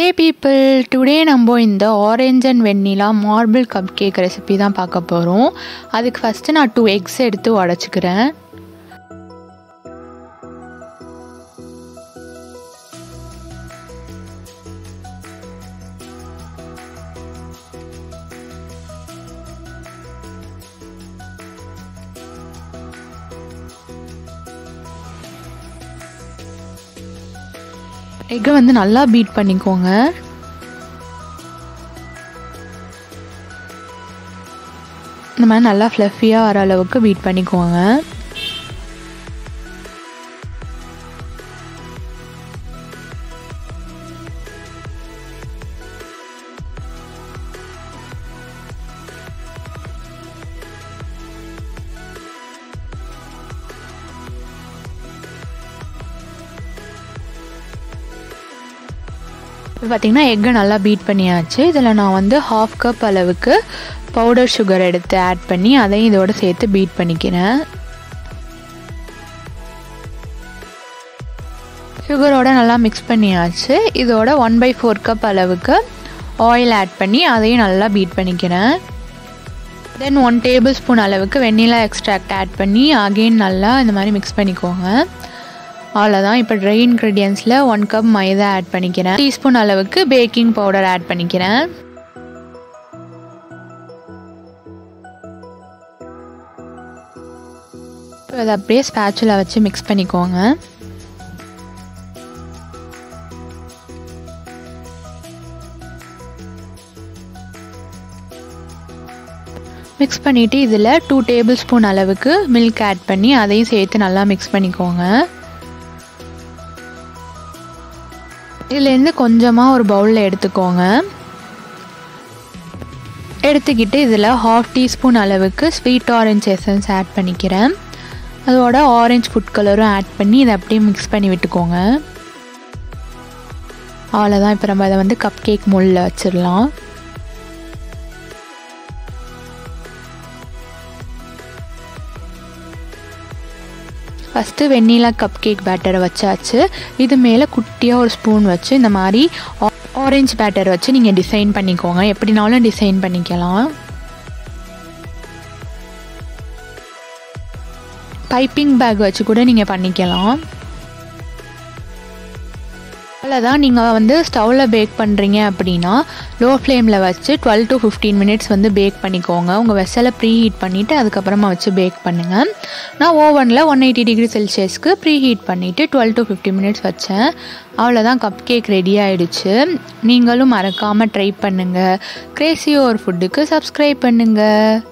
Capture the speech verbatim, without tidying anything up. Hey people, today நம்ம இந்த orange and vanilla marble cupcake recipe தான் பார்க்க போறோம். அதுக்கு first நான் two eggs எடுத்து உடைச்சுக்கிறேன். Egg வந்து நல்லா பீட் பண்ணிக்கோங்க. இந்த மாதிரி நல்லா ஃப்ளஃபியா வர அளவுக்கு பீட் பண்ணிக்கோங்க. இப்போ பார்த்தீங்கன்னா எக்கை நல்லா பீட் பண்ணியாச்சு. இதில் நான் வந்து half கப் அளவுக்கு பவுடர் சுகர் எடுத்து ஆட் பண்ணி அதையும் இதோட சேர்த்து பீட் பண்ணிக்கிறேன். சுகரோட நல்லா மிக்ஸ் பண்ணியாச்சு. இதோட ஒன் பை ஃபோர் கப் அளவுக்கு ஆயில் ஆட் பண்ணி அதையும் நல்லா பீட் பண்ணிக்கிறேன். தென் ஒன் டேபிள் ஸ்பூன் அளவுக்கு வெண்ணிலா எக்ஸ்ட்ராக்ட் ஆட் பண்ணி அகெயின் நல்லா இந்த மாதிரி மிக்ஸ் பண்ணிக்கோங்க. அவ்வளோதான். இப்போ ட்ரை இன்க்ரீடியன்ஸில் ஒன் கப் மைதா ஆட் பண்ணிக்கிறேன். டீஸ்பூன் அளவுக்கு பேக்கிங் பவுடர் ஆட் பண்ணிக்கிறேன். அதை அப்படியே ஸ்பேச்சுலா வச்சு மிக்ஸ் பண்ணிக்கோங்க. மிக்ஸ் பண்ணிவிட்டு இதில் டூ டேபிள் ஸ்பூன் அளவுக்கு மில்க் ஆட் பண்ணி அதையும் சேர்த்து நல்லா மிக்ஸ் பண்ணிக்கோங்க. இதுலேருந்து கொஞ்சமாக ஒரு பவுலில் எடுத்துக்கோங்க. எடுத்துக்கிட்டு இதில் ஹாஃப் டீஸ்பூன் அளவுக்கு ஸ்வீட் ஆரஞ்ச் எசன்ஸ் ஆட் பண்ணிக்கிறேன். அதோட ஆரஞ்ச் ஃபுட் கலரும் ஆட் பண்ணி இதை அப்படியே மிக்ஸ் பண்ணி விட்டுக்கோங்க. அவ்வளோதான். இப்போ நம்ம அதை வந்து கப் கேக் மோல்டில் வச்சிடலாம். ஃபஸ்ட்டு வெண்ணிலா கப் கேக் பேட்டரை வச்சாச்சு. இது மேலே குட்டியாக ஒரு ஸ்பூன் வச்சு இந்த மாதிரி ஆரஞ்சு பேட்டர் வச்சு நீங்கள் டிசைன் பண்ணிக்கோங்க. எப்படினாலும் டிசைன் பண்ணிக்கலாம். பைப்பிங் பேக் வச்சு கூட நீங்கள் பண்ணிக்கலாம். அவ்வளோதான். நீங்கள் வந்து ஸ்டவ்வில் பேக் பண்ணுறீங்க அப்படின்னா லோ ஃப்ளேமில் வச்சு டுவெல் டு ஃபிஃப்டீன் மினிட்ஸ் வந்து பேக் பண்ணிக்கோங்க. உங்கள் வெசலை ப்ரீ ஹீட் பண்ணிவிட்டு அதுக்கப்புறமா வச்சு பேக் பண்ணுங்கள். நான் ஓவனில் ஒன் எயிட்டி டிகிரி செல்சியஸ்க்கு ப்ரீ ஹீட் பண்ணிவிட்டு டுவெல் டு ஃபிஃப்டீன் மினிட்ஸ் வச்சேன். அவ்வளோதான், கப் கேக் ரெடி ஆகிடுச்சு. நீங்களும் மறக்காமல் ட்ரை பண்ணுங்கள். கிரேஸியோ ஒரு ஃபுட்டுக்கு சப்ஸ்கிரைப் பண்ணுங்கள்.